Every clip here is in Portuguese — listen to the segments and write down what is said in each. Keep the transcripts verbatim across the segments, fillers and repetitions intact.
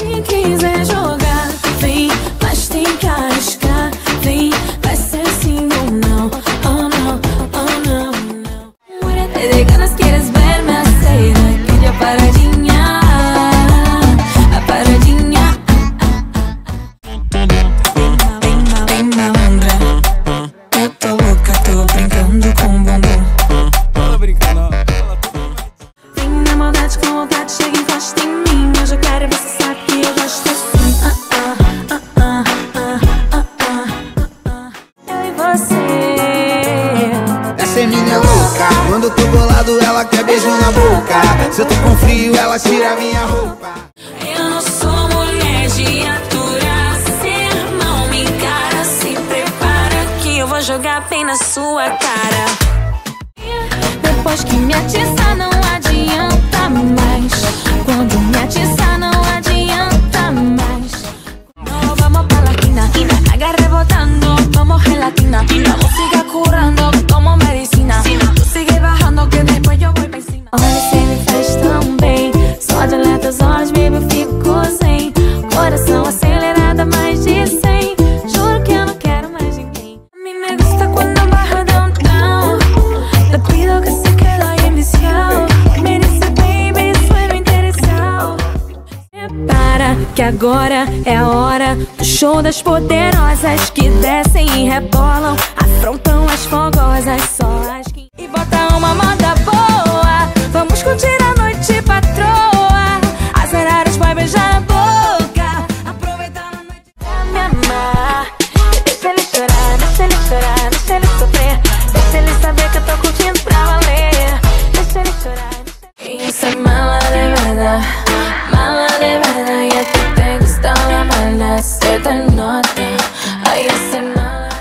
Se quiser jogar, vem, mas tem que arriscar. Vem, vai ser sim ou não. Oh não, oh não, não. Muérete de ganas, quieres verme hacer aquella paradinha. A paradinha. Bem malandra, eu tô louca, tô brincando com bumbum. Tô brincando. Vem na maldade, com vontade, chega e encosta em mim. Hoje eu quero ver se sabe que eu gosto assim. Ah, ah, ah, ah, ah, ah, ah, ah. Eu e você. Essa é minha louca. Quando eu tô bolado, ela quer beijo na boca. Se eu tô com frio, ela tira minha roupa. Eu não sou mulher de aturar. Cê não me encara, se prepara que eu vou jogar bem na sua cara. Depois que me atiçar, não adianta mais. Quando me atiçar, não adianta mais. No, vamos pra Latina, agarra rebotando, como gelatina. La música curando como medicina. Tu sigue barrando que depois eu vou pra cima. Olha, cê me faz tão bem. Só de olhar teus olhos, baby, eu fico sem. Coração acelerado, mais de cem. Juro que eu não quero mais ninguém. A mim me gusta quando barra downtown. Te pido que se quede ahí en viciado. Que agora é a hora do show das poderosas que descem e rebolam, afrontam as fogosas, só as que... E bota uma moda boa, vamos curtir a noite patroa, azarar os boy, beijar a boca, aproveitar a noite pra me amar. Deixa ele chorar, deixa ele chorar, deixa ele sofrer, deixa ele saber que eu tô curtindo pra valer. Deixa ele chorar, deixa... Isso é mala de verdade, mala de verdade. Say they're not there. I guess they're not.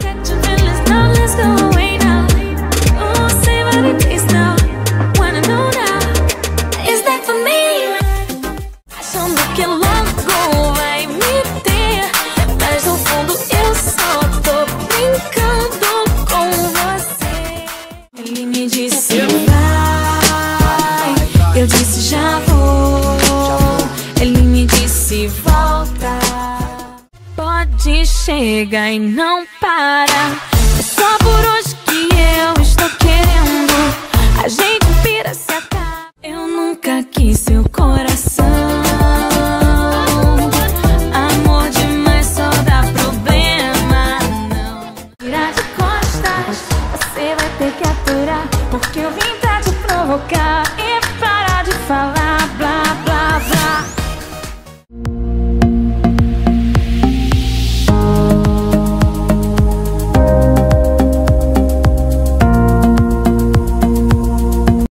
Get your feelings now, let's go away now. Oh, say what it is now. Wanna know now. Is that for me? Achando que logo vai me ter, mas no fundo eu só tô brincando com você. Ele me disse vai, eu disse já vou. Ele me disse volta. Pode chegar e não para. É só por hoje.